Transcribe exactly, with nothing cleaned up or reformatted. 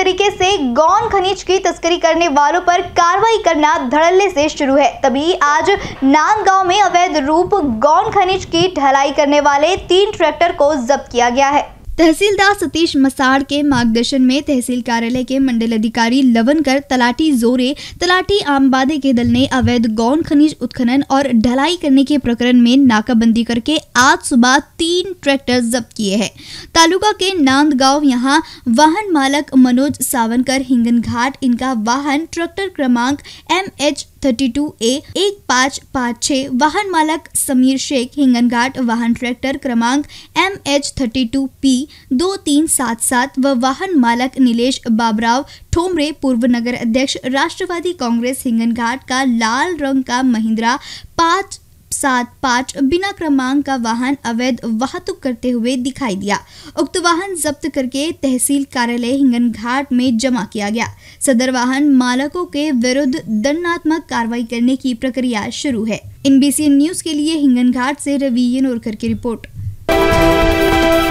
तरीके से गौण खनिज की तस्करी करने वालों पर कार्रवाई करना धड़ल्ले से शुरू है। तभी आज नादगांव में अवैध रूप गौण खनिज की ढलाई करने वाले तीन ट्रैक्टर को जब्त किया गया है। तहसीलदार सतीश मसाड़ के मार्गदर्शन में तहसील कार्यालय के मंडल अधिकारी लवणकर, तलाटी जोरे, तलाटी आमबादे के दल ने अवैध गौण खनिज उत्खनन और ढलाई करने के प्रकरण में नाकाबंदी करके आज सुबह तीन ट्रैक्टर जब्त किए हैं। तालुका के नादगांव यहाँ वाहन मालक मनोज सावनकर हिंगन घाट, इनका वाहन ट्रैक्टर क्रमांक M H thirty two A एक पाँच पाँच छः, वाहन मालक समीर शेख हिंगन घाट, वाहन ट्रैक्टर क्रमांक M H thirty two P दो तीन सात सात व वाहन मालक नीलेश बाबराव ठोमरे, पूर्व नगर अध्यक्ष राष्ट्रवादी कांग्रेस हिंगन घाट का लाल रंग का महिंद्रा पाँच सात पाँच बिना क्रमांक का वाहन अवैध वाहतुक करते हुए दिखाई दिया। उक्त वाहन जब्त करके तहसील कार्यालय हिंगन घाट में जमा किया गया। सदर वाहन मालकों के विरुद्ध दंडात्मक कार्रवाई करने की प्रक्रिया शुरू है। एन बी सी न्यूज के लिए हिंगन घाट से रवि येनौरकर की रिपोर्ट।